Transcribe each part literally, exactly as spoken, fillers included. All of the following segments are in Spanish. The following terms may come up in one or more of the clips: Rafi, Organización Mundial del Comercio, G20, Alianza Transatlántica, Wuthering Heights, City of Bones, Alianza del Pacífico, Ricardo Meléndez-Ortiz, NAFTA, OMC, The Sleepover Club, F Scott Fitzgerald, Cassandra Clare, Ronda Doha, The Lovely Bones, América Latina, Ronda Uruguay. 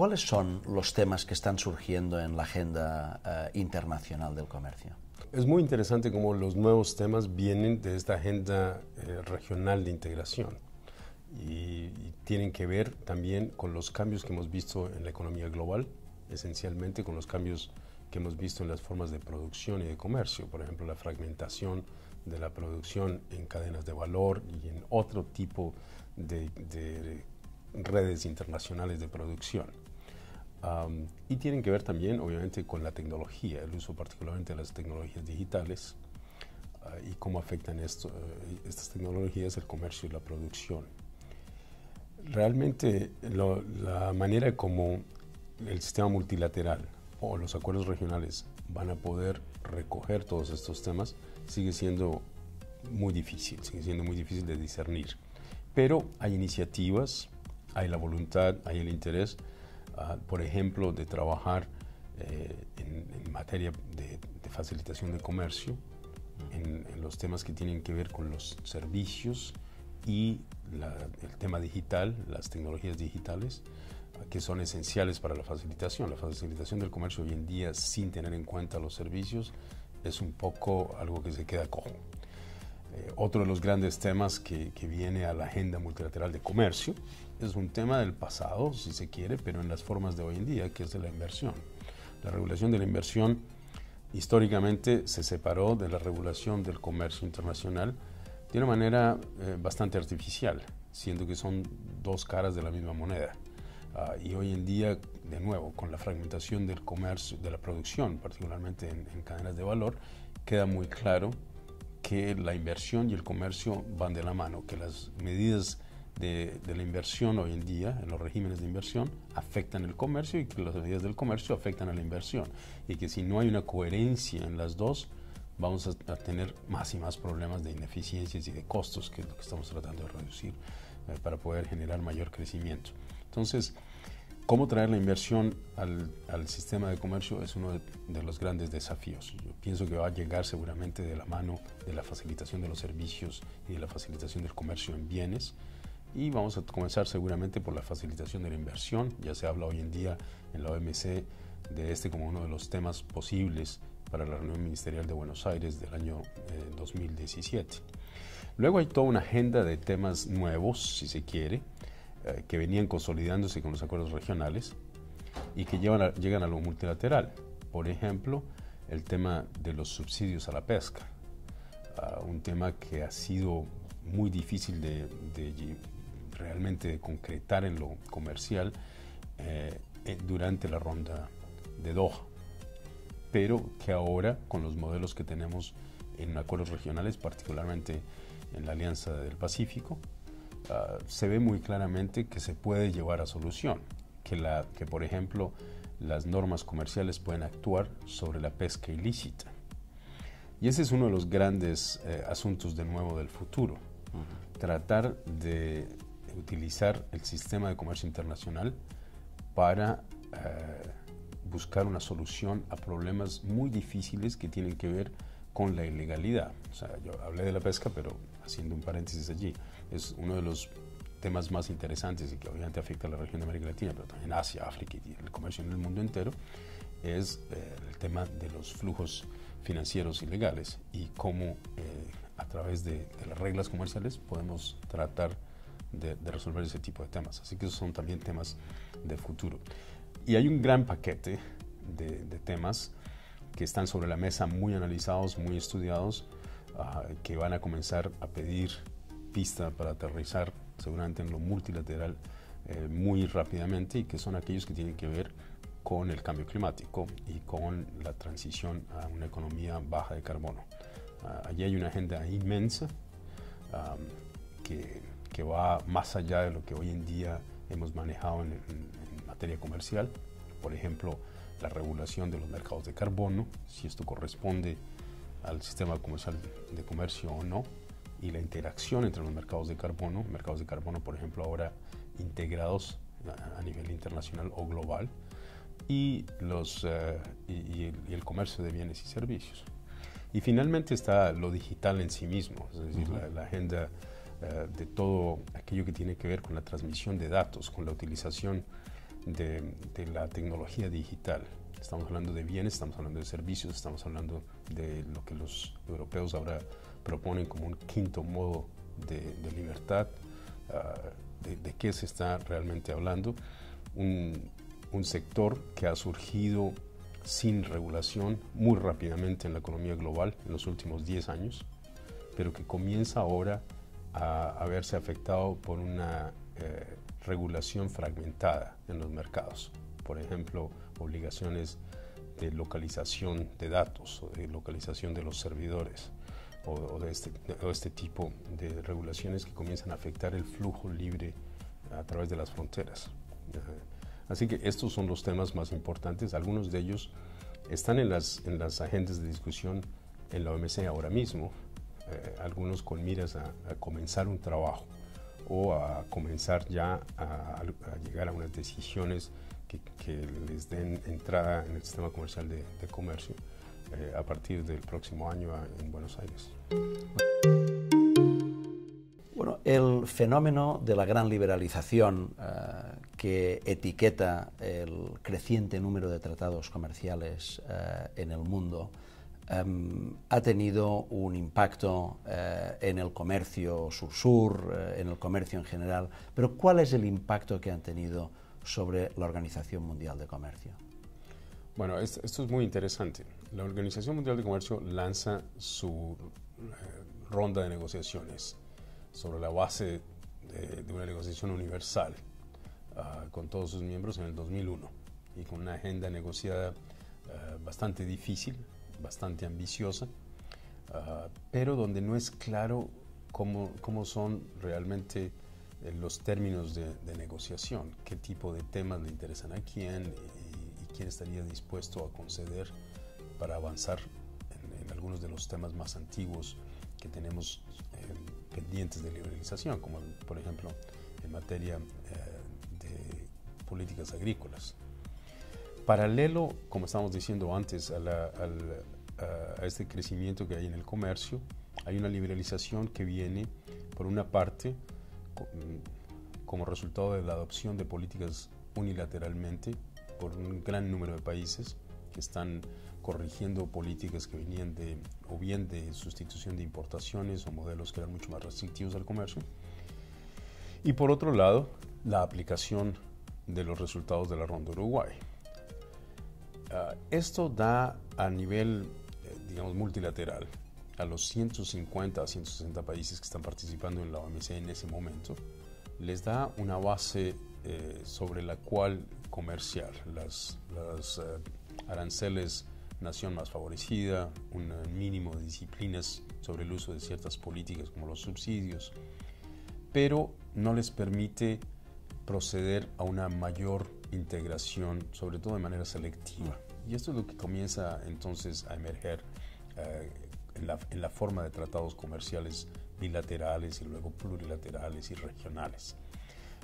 ¿Cuáles son los temas que están surgiendo en la agenda eh, internacional del comercio? Es muy interesante cómo los nuevos temas vienen de esta agenda eh, regional de integración y, y tienen que ver también con los cambios que hemos visto en la economía global, esencialmente con los cambios que hemos visto en las formas de producción y de comercio, por ejemplo, la fragmentación de la producción en cadenas de valor y en otro tipo de, de redes internacionales de producción. Um, y tienen que ver también, obviamente, con la tecnología, el uso particularmente de las tecnologías digitales uh, y cómo afectan esto, uh, estas tecnologías el comercio y la producción. Realmente, lo, la manera como el sistema multilateral o los acuerdos regionales van a poder recoger todos estos temas sigue siendo muy difícil, sigue siendo muy difícil de discernir. Pero hay iniciativas, hay la voluntad, hay el interés. Uh, por ejemplo, de trabajar eh, en, en materia de, de facilitación de comercio, en, en los temas que tienen que ver con los servicios y la, el tema digital, las tecnologías digitales, uh, que son esenciales para la facilitación. La facilitación del comercio hoy en día, sin tener en cuenta los servicios, es un poco algo que se queda cojo. Eh, otro de los grandes temas que, que viene a la agenda multilateral de comercio es un tema del pasado, si se quiere, pero en las formas de hoy en día, que es de la inversión. La regulación de la inversión históricamente se separó de la regulación del comercio internacional de una manera eh, bastante artificial, siendo que son dos caras de la misma moneda. Uh, y hoy en día, de nuevo, con la fragmentación del comercio, de la producción, particularmente en, en cadenas de valor, queda muy claro que la inversión y el comercio van de la mano, que las medidas de, de la inversión hoy en día, en los regímenes de inversión, afectan el comercio y que las medidas del comercio afectan a la inversión. Y que si no hay una coherencia en las dos, vamos a, a tener más y más problemas de ineficiencias y de costos, que es lo que estamos tratando de reducir eh, para poder generar mayor crecimiento. Entonces, cómo traer la inversión al, al sistema de comercio es uno de, de los grandes desafíos. Yo pienso que va a llegar seguramente de la mano de la facilitación de los servicios y de la facilitación del comercio en bienes. Y vamos a comenzar seguramente por la facilitación de la inversión. Ya se habla hoy en día en la O M C de este como uno de los temas posibles para la reunión ministerial de Buenos Aires del año eh, dos mil diecisiete. Luego hay toda una agenda de temas nuevos, si se quiere, que venían consolidándose con los acuerdos regionales y que llevan a, llegan a lo multilateral. Por ejemplo, el tema de los subsidios a la pesca, uh, un tema que ha sido muy difícil de, de, de realmente de concretar en lo comercial eh, durante la ronda de Doha, pero que ahora, con los modelos que tenemos en acuerdos regionales, particularmente en la Alianza del Pacífico, Uh, se ve muy claramente que se puede llevar a solución, que, la, que por ejemplo las normas comerciales pueden actuar sobre la pesca ilícita. Y ese es uno de los grandes eh, asuntos de nuevo del futuro, uh-huh. Tratar de utilizar el sistema de comercio internacional para eh, buscar una solución a problemas muy difíciles que tienen que ver con la ilegalidad. O sea, yo hablé de la pesca, pero haciendo un paréntesis allí, es uno de los temas más interesantes y que obviamente afecta a la región de América Latina, pero también Asia, África y el comercio en el mundo entero, es eh, el tema de los flujos financieros ilegales y cómo eh, a través de, de las reglas comerciales podemos tratar de, de resolver ese tipo de temas. Así que esos son también temas de futuro. Y hay un gran paquete de, de temas que están sobre la mesa, muy analizados, muy estudiados, uh, que van a comenzar a pedir pista para aterrizar seguramente en lo multilateral eh, muy rápidamente, y que son aquellos que tienen que ver con el cambio climático y con la transición a una economía baja de carbono. Uh, allí hay una agenda inmensa um, que, que va más allá de lo que hoy en día hemos manejado en, en, en materia comercial. Por ejemplo, la regulación de los mercados de carbono, si esto corresponde al sistema comercial de comercio o no, y la interacción entre los mercados de carbono, mercados de carbono por ejemplo ahora integrados a nivel internacional o global, y, los, uh, y, y, el, y el comercio de bienes y servicios. Y finalmente está lo digital en sí mismo, es decir, uh-huh. la, la agenda uh, de todo aquello que tiene que ver con la transmisión de datos, con la utilización de, de la tecnología digital. Estamos hablando de bienes, estamos hablando de servicios, estamos hablando de lo que los europeos ahora proponen como un quinto modo de, de libertad. Uh, de, de qué se está realmente hablando. Un, un sector que ha surgido sin regulación muy rápidamente en la economía global en los últimos diez años, pero que comienza ahora a, a verse afectado por una eh, regulación fragmentada en los mercados. Por ejemplo, obligaciones de localización de datos o de localización de los servidores o, o de este, o este tipo de regulaciones que comienzan a afectar el flujo libre a través de las fronteras. Así que estos son los temas más importantes. Algunos de ellos están en las, en las agendas de discusión en la O M C ahora mismo, eh, algunos con miras a, a comenzar un trabajo o a comenzar ya a, a llegar a unas decisiones que, que les den entrada en el sistema comercial de, de comercio eh, a partir del próximo año a, en Buenos Aires. Bueno, el fenómeno de la gran liberalización eh, que etiqueta el creciente número de tratados comerciales eh, en el mundo eh, ha tenido un impacto eh, en el comercio sur-sur, eh, en el comercio en general, pero ¿cuál es el impacto que han tenido sobre la Organización Mundial de Comercio? Bueno, esto, esto es muy interesante. La Organización Mundial de Comercio lanza su eh, ronda de negociaciones sobre la base de, de una negociación universal Uh, con todos sus miembros en el dos mil uno y con una agenda negociada uh, bastante difícil, bastante ambiciosa, uh, pero donde no es claro cómo, cómo son realmente eh, los términos de, de negociación, qué tipo de temas le interesan a quién y, y quién estaría dispuesto a conceder para avanzar en, en algunos de los temas más antiguos que tenemos eh, pendientes de liberalización, como por ejemplo en materia eh, políticas agrícolas. Paralelo, como estábamos diciendo antes, a, la, a, la, a este crecimiento que hay en el comercio, hay una liberalización que viene, por una parte, como resultado de la adopción de políticas unilateralmente por un gran número de países que están corrigiendo políticas que venían de, o bien de sustitución de importaciones o modelos que eran mucho más restrictivos al comercio. Y por otro lado, la aplicación de los resultados de la Ronda Uruguay. Uh, esto da a nivel, eh, digamos, multilateral a los ciento cincuenta a ciento sesenta países que están participando en la O M C en ese momento, les da una base eh, sobre la cual comerciar. Las, las eh, aranceles nación más favorecida, un mínimo de disciplinas sobre el uso de ciertas políticas como los subsidios, pero no les permite proceder a una mayor integración, sobre todo de manera selectiva. Y esto es lo que comienza entonces a emerger eh, en, la, en la forma de tratados comerciales bilaterales y luego plurilaterales y regionales.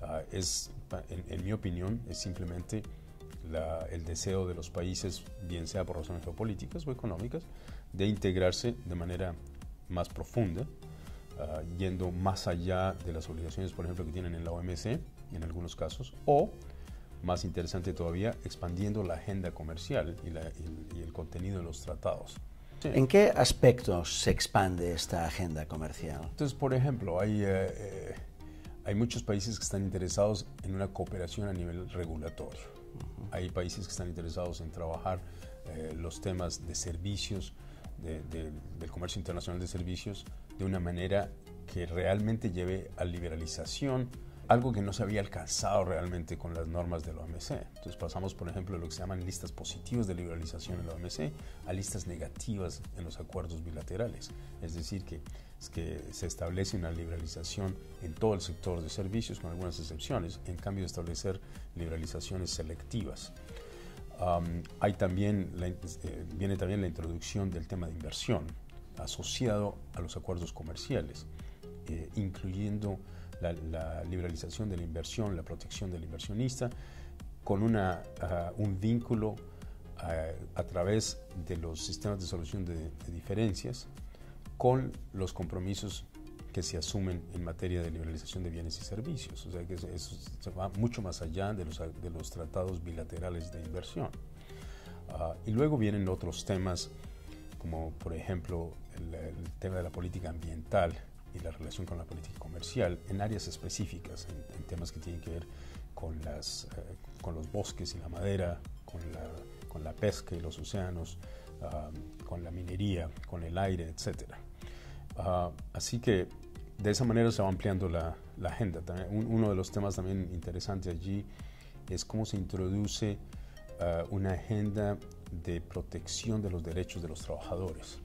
Uh, es, en, en mi opinión, es simplemente la, el deseo de los países, bien sea por razones geopolíticas o económicas, de integrarse de manera más profunda, uh, yendo más allá de las obligaciones, por ejemplo, que tienen en la O M C, en algunos casos, o, más interesante todavía, expandiendo la agenda comercial y, la, y, y el contenido de los tratados. Sí. ¿En qué aspectos se expande esta agenda comercial? Entonces, por ejemplo, hay, eh, hay muchos países que están interesados en una cooperación a nivel regulatorio. Uh-huh. Hay países que están interesados en trabajar eh, los temas de servicios, de, de, del comercio internacional de servicios, de una manera que realmente lleve a liberalización, algo que no se había alcanzado realmente con las normas de la O M C. Entonces pasamos, por ejemplo, de lo que se llaman listas positivas de liberalización en la O M C a listas negativas en los acuerdos bilaterales. Es decir, que, es que se establece una liberalización en todo el sector de servicios, con algunas excepciones, en cambio de establecer liberalizaciones selectivas. Um, hay también la, eh, viene también la introducción del tema de inversión asociado a los acuerdos comerciales, eh, incluyendo La, la liberalización de la inversión, la protección del inversionista, con una, uh, un vínculo uh, a través de los sistemas de solución de, de diferencias con los compromisos que se asumen en materia de liberalización de bienes y servicios. O sea que eso se va mucho más allá de los, de los tratados bilaterales de inversión. Uh, y luego vienen otros temas, como por ejemplo el, el tema de la política ambiental y la relación con la política comercial en áreas específicas, en, en temas que tienen que ver con, las, uh, con los bosques y la madera, con la, con la pesca y los océanos, uh, con la minería, con el aire, etcétera. Uh, así que de esa manera se va ampliando la, la agenda. También, un, uno de los temas también interesantes allí es cómo se introduce uh, una agenda de protección de los derechos de los trabajadores,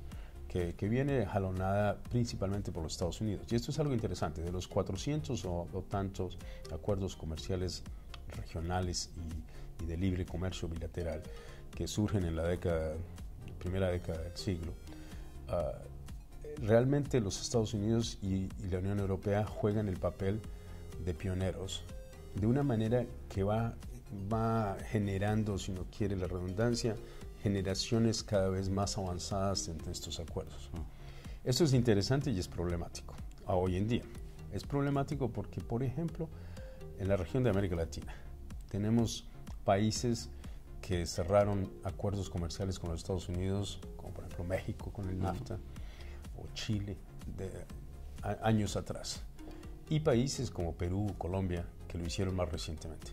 que, que viene jalonada principalmente por los Estados Unidos. Y esto es algo interesante. De los cuatrocientos o, o tantos acuerdos comerciales regionales y, y de libre comercio bilateral que surgen en la década, primera década del siglo, uh, realmente los Estados Unidos y, y la Unión Europea juegan el papel de pioneros de una manera que va, va generando, si uno quiere la redundancia, generaciones cada vez más avanzadas en estos acuerdos. Esto es interesante y es problemático a hoy en día. Es problemático porque, por ejemplo, en la región de América Latina tenemos países que cerraron acuerdos comerciales con los Estados Unidos, como por ejemplo México con el NAFTA, o Chile, de a, años atrás, y países como Perú, Colombia, que lo hicieron más recientemente.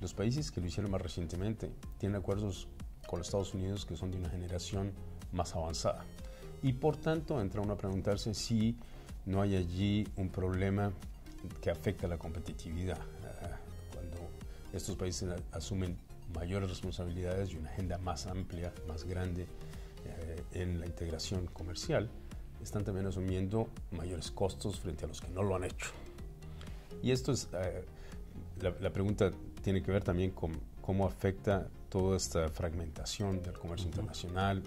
Los países que lo hicieron más recientemente tienen acuerdos con los Estados Unidos que son de una generación más avanzada. Y por tanto entra uno a preguntarse si no hay allí un problema que afecta a la competitividad, cuando estos países asumen mayores responsabilidades y una agenda más amplia, más grande eh, en la integración comercial. Están también asumiendo mayores costos frente a los que no lo han hecho. Y esto es, eh, la, la pregunta tiene que ver también con cómo afecta toda esta fragmentación del comercio internacional,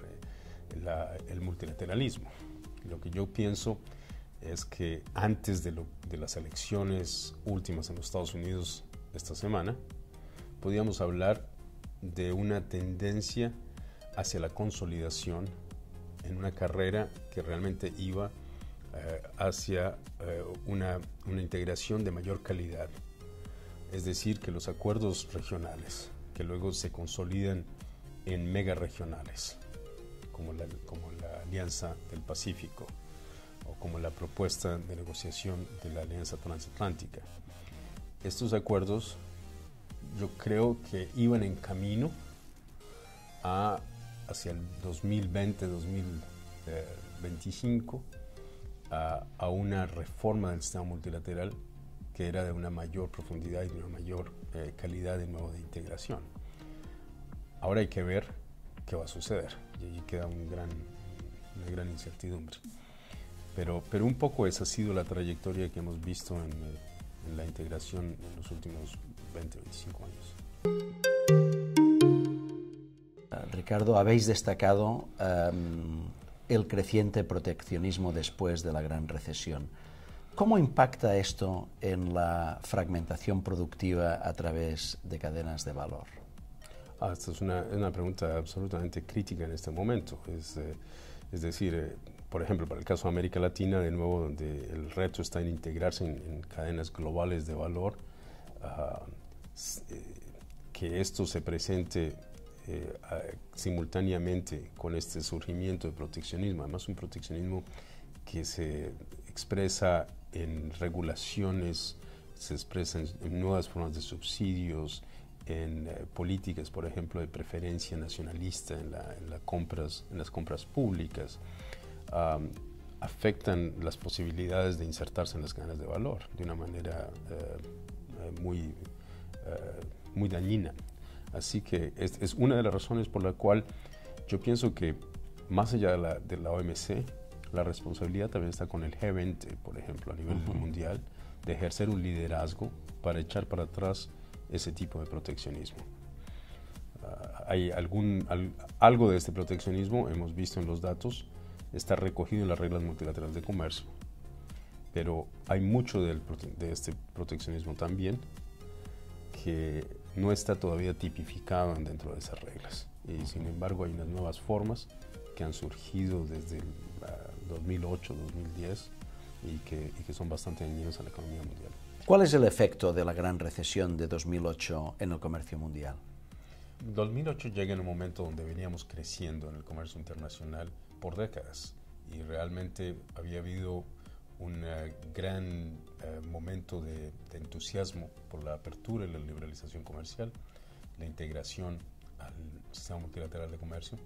eh, la, el multilateralismo. Lo que yo pienso es que antes de, lo, de las elecciones últimas en los Estados Unidos esta semana, podíamos hablar de una tendencia hacia la consolidación en una carrera que realmente iba eh, hacia eh, una, una integración de mayor calidad. Es decir, que los acuerdos regionales, que luego se consolidan en mega regionales, como la, como la Alianza del Pacífico, o como la propuesta de negociación de la Alianza Transatlántica. Estos acuerdos yo creo que iban en camino a hacia el dos mil veinte, dos mil veinticinco, a, a una reforma del sistema multilateral que era de una mayor profundidad y de una mayor eh, calidad de nuevo de integración. Ahora hay que ver qué va a suceder, y allí queda un gran, una gran incertidumbre. Pero, pero un poco esa ha sido la trayectoria que hemos visto en, en la integración en los últimos veinte, veinticinco años. Ricardo, habéis destacado um, el creciente proteccionismo después de la gran recesión. ¿Cómo impacta esto en la fragmentación productiva a través de cadenas de valor? Ah, esta es una, una pregunta absolutamente crítica en este momento. Es, eh, es decir, eh, por ejemplo, para el caso de América Latina, de nuevo, donde el reto está en integrarse en, en cadenas globales de valor, uh, eh, que esto se presente Eh, simultáneamente con este surgimiento de proteccionismo, además un proteccionismo que se expresa en regulaciones, se expresa en, en nuevas formas de subsidios, en eh, políticas, por ejemplo, de preferencia nacionalista en, la, en, la compras, en las compras públicas, um, afectan las posibilidades de insertarse en las cadenas de valor de una manera eh, muy, eh, muy dañina. Así que es, es una de las razones por la cual yo pienso que más allá de la, de la O M C, la responsabilidad también está con el G veinte, por ejemplo, a nivel uh-huh. mundial, de ejercer un liderazgo para echar para atrás ese tipo de proteccionismo. Uh, hay algún, al, algo de este proteccionismo, hemos visto en los datos, está recogido en las reglas multilaterales de comercio, pero hay mucho del, de este proteccionismo también que no está todavía tipificado dentro de esas reglas. Y sin embargo hay unas nuevas formas que han surgido desde el uh, dos mil ocho, dos mil diez, y que, y que son bastante dañinos a la economía mundial. ¿Cuál es el efecto de la gran recesión de dos mil ocho en el comercio mundial? dos mil ocho llega en un momento donde veníamos creciendo en el comercio internacional por décadas y realmente había habido un gran eh, momento de, de entusiasmo por la apertura y la liberalización comercial, la integración al sistema multilateral de comercio,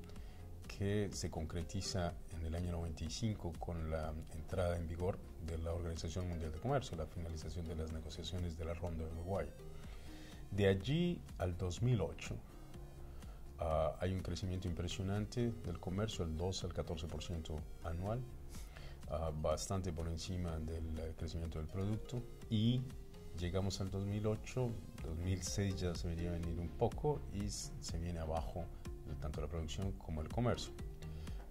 que se concretiza en el año noventa y cinco con la entrada en vigor de la Organización Mundial de Comercio, la finalización de las negociaciones de la Ronda Uruguay. De allí al dos mil ocho uh, hay un crecimiento impresionante del comercio, el doce al catorce por ciento anual, uh, bastante por encima del crecimiento del producto, y llegamos al dos mil ocho, dos mil seis ya se venía a venir un poco y se viene abajo tanto la producción como el comercio.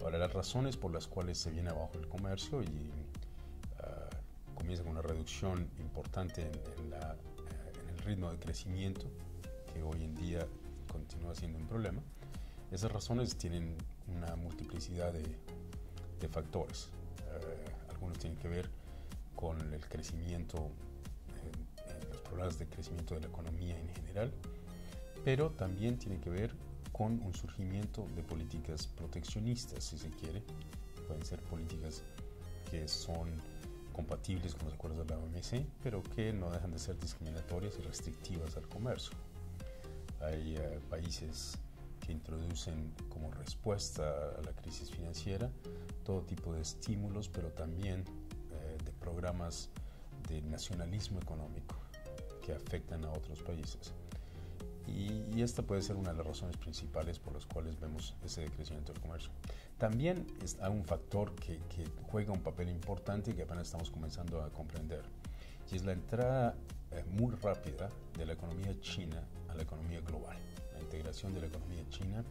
Ahora, las razones por las cuales se viene abajo el comercio y uh, comienza con una reducción importante en, en, la, en el ritmo de crecimiento que hoy en día continúa siendo un problema. Esas razones tienen una multiplicidad de, de factores. Uh, algunos tienen que ver con el crecimiento, en, en los problemas de crecimiento de la economía en general, pero también tienen que ver con un surgimiento de políticas proteccionistas, si se quiere. Pueden ser políticas que son compatibles con los acuerdos de la O M C, pero que no dejan de ser discriminatorias y restrictivas al comercio. Hay eh, países que introducen como respuesta a la crisis financiera todo tipo de estímulos, pero también eh, de programas de nacionalismo económico que afectan a otros países. Y, y esta puede ser una de las razones principales por las cuales vemos ese decrecimiento del comercio. También hay un factor que, que juega un papel importante y que apenas estamos comenzando a comprender, y es la entrada eh, muy rápida de la economía china a la economía global. La integración de la economía china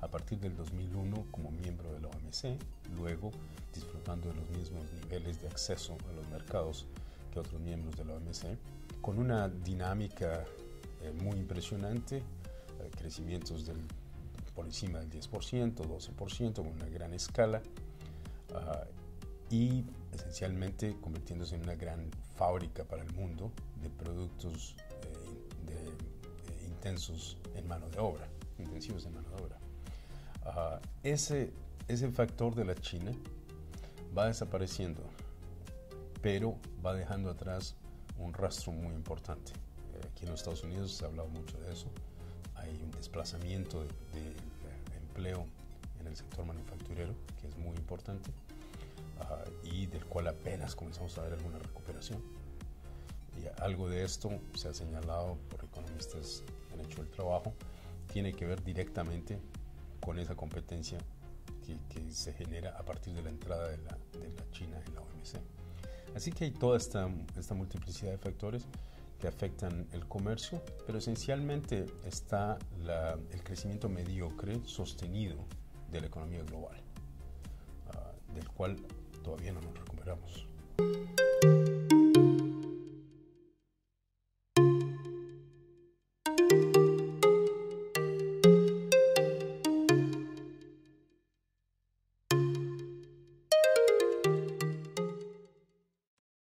a partir del dos mil uno como miembro de la O M C, luego disfrutando de los mismos niveles de acceso a los mercados que otros miembros de la O M C, con una dinámica muy impresionante, eh, crecimientos del, por encima del diez por ciento, doce por ciento, con una gran escala uh, y esencialmente convirtiéndose en una gran fábrica para el mundo de productos eh, de, eh, intensos en mano de obra, intensivos en mano de obra. Uh, ese, ese factor de la China va desapareciendo, pero va dejando atrás un rastro muy importante. Aquí en los Estados Unidos se ha hablado mucho de eso. Hay un desplazamiento de, de, de empleo en el sector manufacturero que es muy importante uh, y del cual apenas comenzamos a ver alguna recuperación. Y algo de esto se ha señalado por economistas que han hecho el trabajo. Tiene que ver directamente con esa competencia que, que se genera a partir de la entrada de la, de la China en la O M C. Así que hay toda esta, esta multiplicidad de factores que afectan el comercio, pero esencialmente está la, el crecimiento mediocre sostenido de la economía global, uh, del cual todavía no nos recuperamos.